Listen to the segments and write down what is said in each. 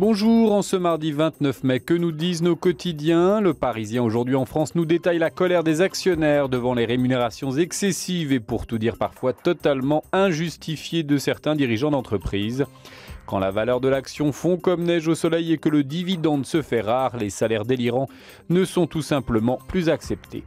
Bonjour, en ce mardi 29 mai, que nous disent nos quotidiens? Le Parisien aujourd'hui en France nous détaille la colère des actionnaires devant les rémunérations excessives et pour tout dire parfois totalement injustifiées de certains dirigeants d'entreprise. Quand la valeur de l'action fond comme neige au soleil et que le dividende se fait rare, les salaires délirants ne sont tout simplement plus acceptés.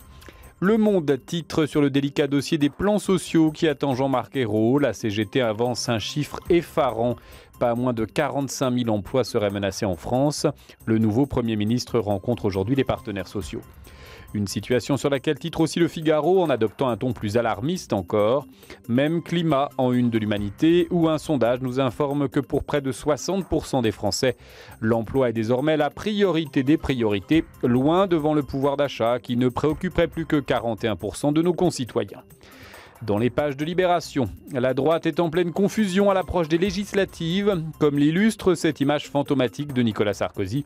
Le Monde titre sur le délicat dossier des plans sociaux qui attend Jean-Marc Ayrault. La CGT avance un chiffre effarant. Pas moins de 45 000 emplois seraient menacés en France. Le nouveau Premier ministre rencontre aujourd'hui les partenaires sociaux. Une situation sur laquelle titre aussi Le Figaro en adoptant un ton plus alarmiste encore. Même climat en une de l'Humanité où un sondage nous informe que pour près de 60% des Français, l'emploi est désormais la priorité des priorités, loin devant le pouvoir d'achat qui ne préoccuperait plus que 41% de nos concitoyens. Dans les pages de Libération, la droite est en pleine confusion à l'approche des législatives, comme l'illustre cette image fantomatique de Nicolas Sarkozy.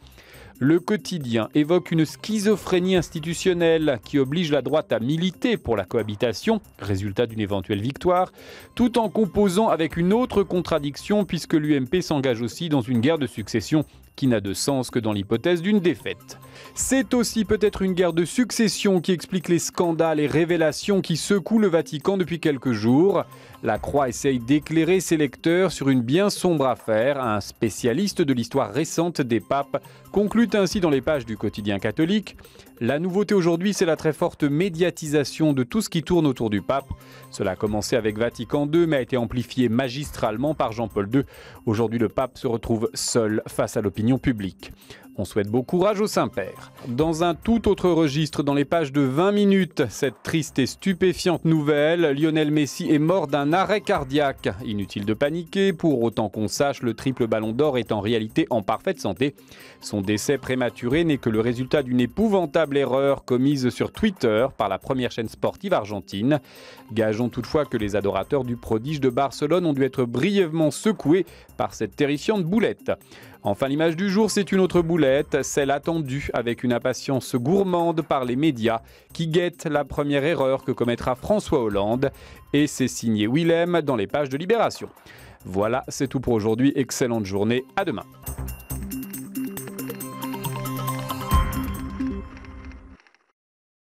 Le quotidien évoque une schizophrénie institutionnelle qui oblige la droite à militer pour la cohabitation, résultat d'une éventuelle victoire, tout en composant avec une autre contradiction puisque l'UMP s'engage aussi dans une guerre de succession qui n'a de sens que dans l'hypothèse d'une défaite. C'est aussi peut-être une guerre de succession qui explique les scandales et révélations qui secouent le Vatican depuis quelques jours. La Croix essaye d'éclairer ses lecteurs sur une bien sombre affaire. Un spécialiste de l'histoire récente des papes conclut ainsi dans les pages du quotidien catholique. La nouveauté aujourd'hui, c'est la très forte médiatisation de tout ce qui tourne autour du pape. Cela a commencé avec Vatican II, mais a été amplifié magistralement par Jean-Paul II. Aujourd'hui, le pape se retrouve seul face à l'opinion publique. On souhaite bon courage au Saint-Père. Dans un tout autre registre, dans les pages de 20 minutes, cette triste et stupéfiante nouvelle, Lionel Messi est mort d'un arrêt cardiaque. Inutile de paniquer, pour autant qu'on sache, le triple ballon d'or est en réalité en parfaite santé. Son décès prématuré n'est que le résultat d'une épouvantable erreur commise sur Twitter par la première chaîne sportive argentine. Gageons toutefois que les adorateurs du prodige de Barcelone ont dû être brièvement secoués par cette terrifiante boulette. Enfin, l'image du jour, c'est une autre boulette. Celle attendue avec une impatience gourmande par les médias qui guettent la première erreur que commettra François Hollande. Et c'est signé Willem dans les pages de Libération. Voilà, c'est tout pour aujourd'hui. Excellente journée, à demain.